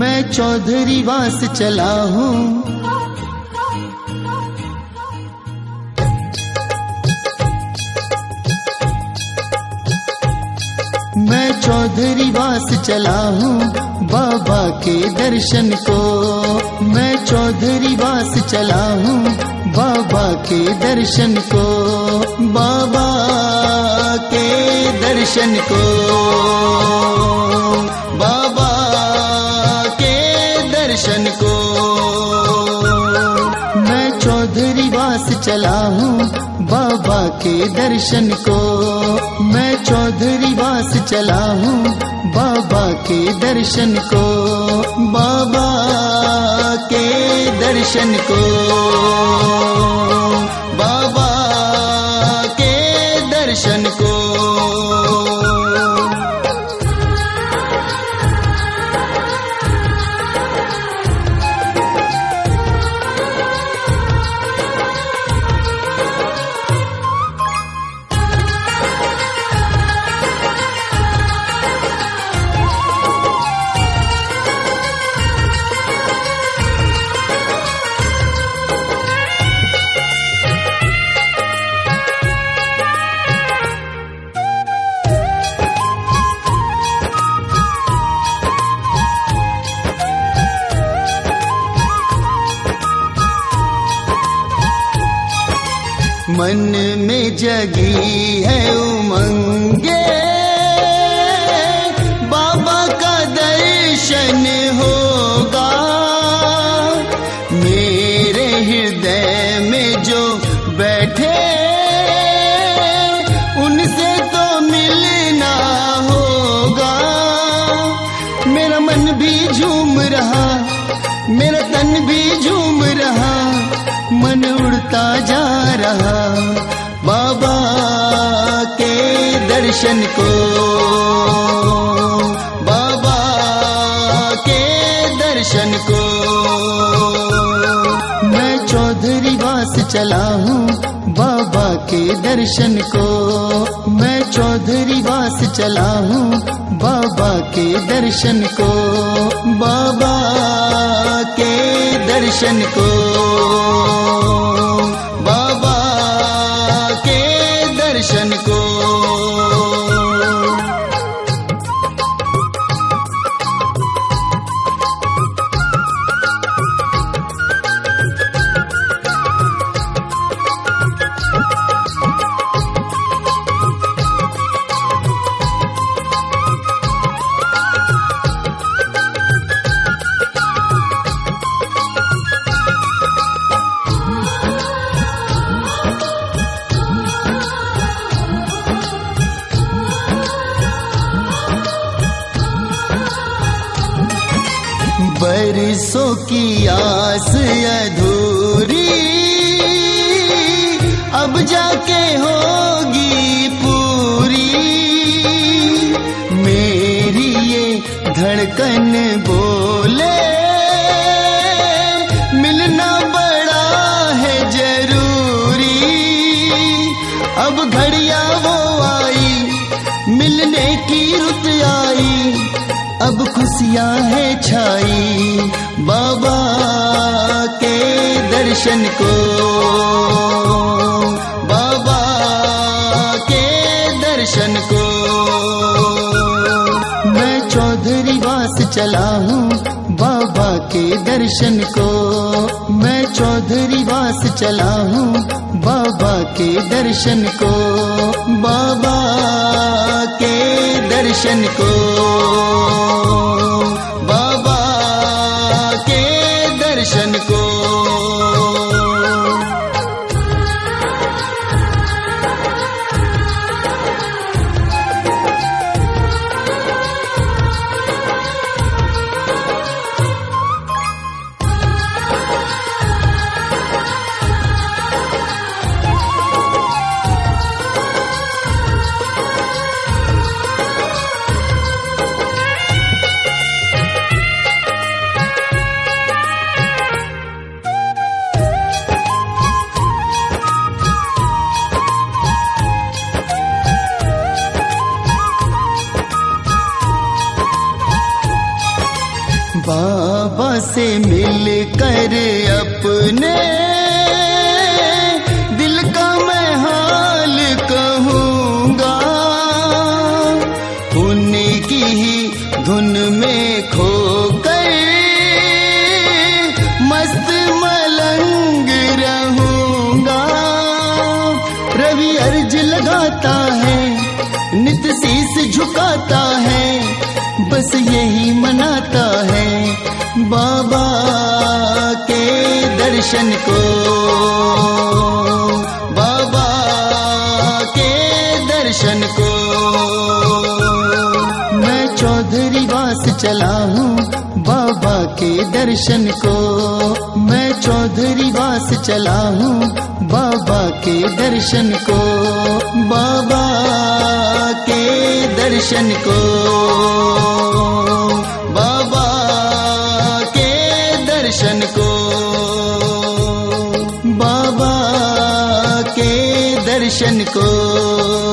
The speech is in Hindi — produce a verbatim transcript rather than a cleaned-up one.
मैं चौधरी वास चला हूँ। मैं चौधरी वास चला हूँ बाबा के दर्शन को। मैं चौधरी वास चला हूँ बाबा के दर्शन को, बाबा के दर्शन को, बाबा के दर्शन को। मैं चौधरी वास चला हूँ बाबा के दर्शन को। मैं चौधरी वास चला हूँ बाबा के दर्शन को, बाबा के दर्शन को, बाबा के दर्शन को। मन में जगी है उमंगे, बाबा का दर्शन होगा। मेरे हृदय में जो बैठे उनसे तो मिलना होगा। मेरा मन भी झूम रहा, मेरा तन भी झूम रहा, मन उड़ता जा रहा बाबा के दर्शन को, बाबा के दर्शन को। मैं चौधरी वास चला हूँ बाबा के दर्शन को। मैं चौधरी वास चला हूँ बाबा के दर्शन को, बाबा के दर्शन को, बाबा के दर्शन को। बरसों की आस अधूरी अब जाके होगी पूरी। मेरी ये धड़कन बोले मिलना बड़ा है जरूरी। अब घड़िया वो आई, मिलने की रुत आई, अब खुशियाँ है छाई बाबा के दर्शन को, बाबा के दर्शन को। मैं चौधरी वास चला हूँ बाबा के दर्शन को। मैं चौधरी वास चला हूँ बाबा के दर्शन को, बाबा के दर्शन को, बाबा के दर्शन को। बाबा से मिल कर अपने दिल का मैं हाल कहूँगा, उन्हीं की ही धुन में खो कर मस्त मलंग रहूँगा। रवि अर्ज लगाता है, नित शीश झुकाता है, बस यही मनाता है बाबा के दर्शन को, बाबा के दर्शन को। मैं चौधरी वास चला हूँ बाबा के दर्शन को, मैं चौधरी वास चला हूँ बाबा के दर्शन को, बाबा के दर्शन को, बाबा के दर्शन को, बाबा के दर्शन को।